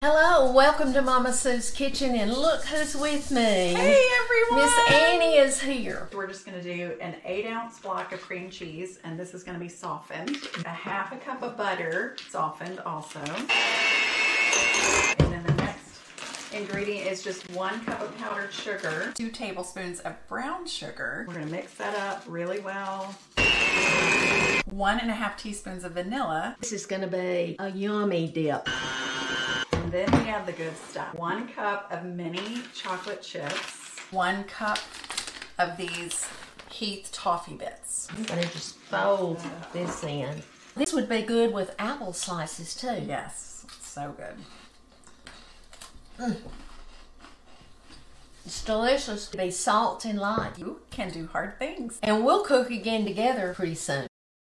Hello, welcome to Mama Sue's Kitchen, and look who's with me. Hey everyone! Miss Annie is here. We're just going to do an 8-ounce block of cream cheese, and this is going to be softened. A half a cup of butter, softened also. And then the next ingredient is just 1 cup of powdered sugar. 2 tablespoons of brown sugar. We're going to mix that up really well. 1 1/2 teaspoons of vanilla. This is going to be a yummy dip. Then we have the good stuff. 1 cup of mini chocolate chips. 1 cup of these Heath toffee bits. I'm gonna just fold this in. This would be good with apple slices too. Yes, so good. It's delicious. They salt and light. You can do hard things. And we'll cook again together pretty soon.